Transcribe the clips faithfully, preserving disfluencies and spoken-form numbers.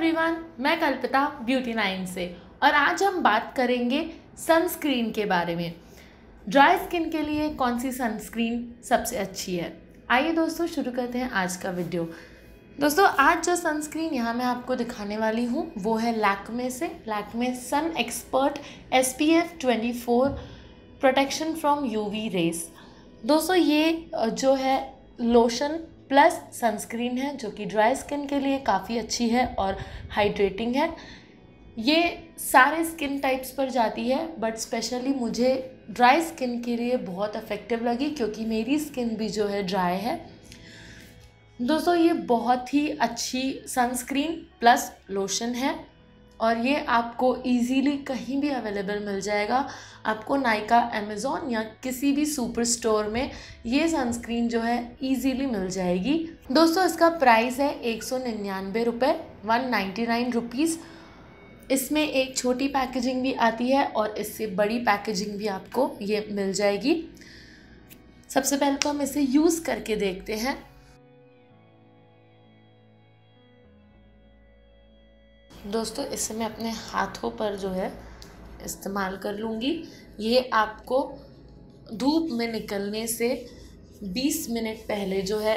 Everyone, मैं कल्पता beauty nine से और आज हम बात करेंगे सनस्क्रीन के बारे में। ड्राई स्किन के लिए कौन सी सनस्क्रीन सबसे अच्छी है? आइए दोस्तों शुरू करते हैं आज का वीडियो। दोस्तों आज जो सनस्क्रीन यहाँ मैं आपको दिखाने वाली हूँ वो है लैक्मे से Lakme sun expert S P F twenty four protection from UV rays. दोस्तों ये जो है लोशन प्लस सनस्क्रीन है जो कि ड्राई स्किन के लिए काफ़ी अच्छी है और हाइड्रेटिंग है। ये सारे स्किन टाइप्स पर जाती है बट स्पेशली मुझे ड्राई स्किन के लिए बहुत इफेक्टिव लगी क्योंकि मेरी स्किन भी जो है ड्राई है। दोस्तों ये बहुत ही अच्छी सनस्क्रीन प्लस लोशन है और ये आपको इजीली कहीं भी अवेलेबल मिल जाएगा। आपको नायका, अमेज़ॉन या किसी भी सुपर स्टोर में ये सनस्क्रीन जो है इजीली मिल जाएगी। दोस्तों इसका प्राइस है एक सौ निन्यानवे रुपये वन नाइन्टी नाइन रुपीज़। इसमें एक छोटी पैकेजिंग भी आती है और इससे बड़ी पैकेजिंग भी आपको ये मिल जाएगी। सबसे पहले तो हम इसे यूज़ करके देखते हैं। दोस्तों इसे मैं अपने हाथों पर जो है इस्तेमाल कर लूँगी। ये आपको धूप में निकलने से बीस मिनट पहले जो है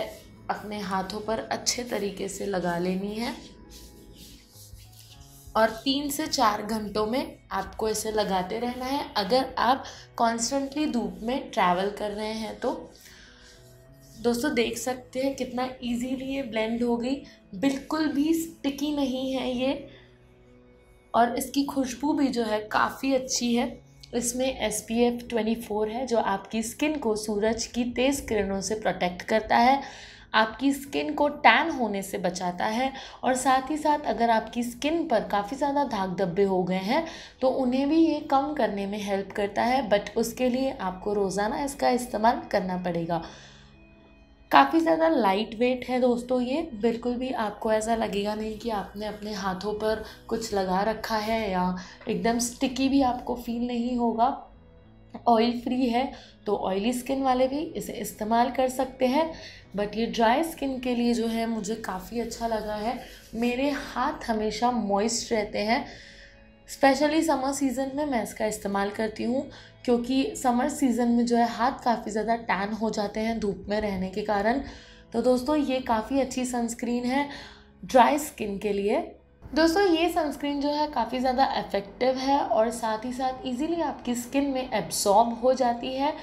अपने हाथों पर अच्छे तरीके से लगा लेनी है और तीन से चार घंटों में आपको इसे लगाते रहना है अगर आप कॉन्स्टेंटली धूप में ट्रैवल कर रहे हैं तो। दोस्तों देख सकते हैं कितना इजीली ये ब्लेंड हो गई, बिल्कुल भी स्टिकी नहीं है ये और इसकी खुशबू भी जो है काफ़ी अच्छी है। इसमें S P F twenty four है जो आपकी स्किन को सूरज की तेज़ किरणों से प्रोटेक्ट करता है, आपकी स्किन को टैन होने से बचाता है और साथ ही साथ अगर आपकी स्किन पर काफ़ी ज़्यादा दाग धब्बे हो गए हैं तो उन्हें भी ये कम करने में हेल्प करता है बट उसके लिए आपको रोज़ाना इसका इस्तेमाल करना पड़ेगा। काफ़ी ज़्यादा लाइट वेट है दोस्तों, ये बिल्कुल भी आपको ऐसा लगेगा नहीं कि आपने अपने हाथों पर कुछ लगा रखा है या एकदम स्टिकी भी आपको फील नहीं होगा। ऑयल फ्री है तो ऑयली स्किन वाले भी इसे इस्तेमाल कर सकते हैं बट ये ड्राई स्किन के लिए जो है मुझे काफ़ी अच्छा लगा है। मेरे हाथ हमेशा मॉइस्ट रहते हैं, स्पेशली समर सीज़न में मैं इसका इस्तेमाल करती हूँ क्योंकि समर सीज़न में जो है हाथ काफ़ी ज़्यादा टैन हो जाते हैं धूप में रहने के कारण। तो दोस्तों ये काफ़ी अच्छी सनस्क्रीन है ड्राई स्किन के लिए। दोस्तों ये सनस्क्रीन जो है काफ़ी ज़्यादा इफ़ेक्टिव है और साथ ही साथ इजीली आपकी स्किन में एब्सॉर्ब हो जाती है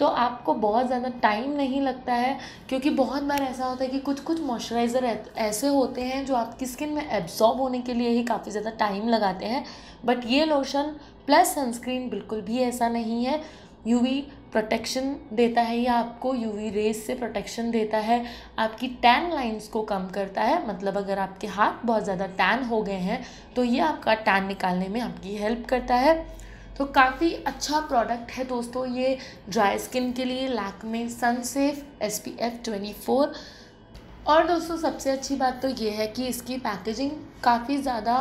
तो आपको बहुत ज़्यादा टाइम नहीं लगता है क्योंकि बहुत बार ऐसा होता है कि कुछ कुछ मॉइस्चराइज़र ऐसे होते हैं जो आपकी स्किन में एब्जॉर्ब होने के लिए ही काफ़ी ज़्यादा टाइम लगाते हैं बट ये लोशन प्लस सनस्क्रीन बिल्कुल भी ऐसा नहीं है। यूवी प्रोटेक्शन देता है, या आपको यूवी रेस से प्रोटेक्शन देता है, आपकी टैन लाइंस को कम करता है। मतलब अगर आपके हाथ बहुत ज़्यादा टैन हो गए हैं तो ये आपका टैन निकालने में आपकी हेल्प करता है। तो काफ़ी अच्छा प्रोडक्ट है दोस्तों ये ड्राई स्किन के लिए Lakme sun safe S P F twenty four. और दोस्तों सबसे अच्छी बात तो ये है कि इसकी पैकेजिंग काफ़ी ज़्यादा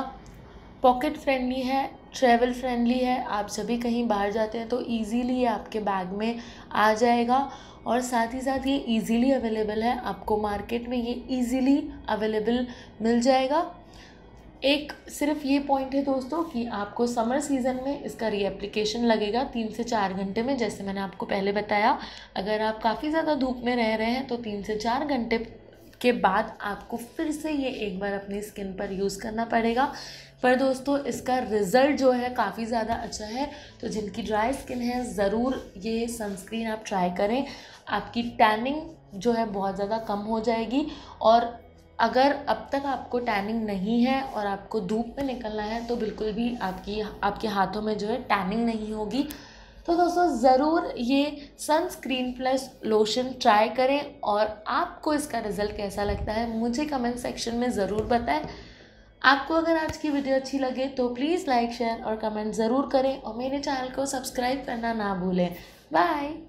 पॉकेट फ्रेंडली है, ट्रैवल फ्रेंडली है। आप जब भी कहीं बाहर जाते हैं तो इजीली ये आपके बैग में आ जाएगा और साथ ही साथ ये इजीली अवेलेबल है, आपको मार्केट में ये इजीली अवेलेबल मिल जाएगा। एक सिर्फ ये पॉइंट है दोस्तों कि आपको समर सीज़न में इसका रीएप्लीकेशन लगेगा तीन से चार घंटे में, जैसे मैंने आपको पहले बताया। अगर आप काफ़ी ज़्यादा धूप में रह रहे हैं तो तीन से चार घंटे के बाद आपको फिर से ये एक बार अपनी स्किन पर यूज़ करना पड़ेगा। पर दोस्तों इसका रिज़ल्ट जो है काफ़ी ज़्यादा अच्छा है तो जिनकी ड्राई स्किन है ज़रूर ये सनस्क्रीन आप ट्राई करें। आपकी टैनिंग जो है बहुत ज़्यादा कम हो जाएगी और अगर अब तक आपको टैनिंग नहीं है और आपको धूप में निकलना है तो बिल्कुल भी आपकी आपके हाथों में जो है टैनिंग नहीं होगी। तो दोस्तों ज़रूर ये सनस्क्रीन प्लस लोशन ट्राई करें और आपको इसका रिज़ल्ट कैसा लगता है मुझे कमेंट सेक्शन में ज़रूर बताएं। आपको अगर आज की वीडियो अच्छी लगे तो प्लीज़ लाइक, शेयर और कमेंट ज़रूर करें और मेरे चैनल को सब्सक्राइब करना ना भूलें। बाय।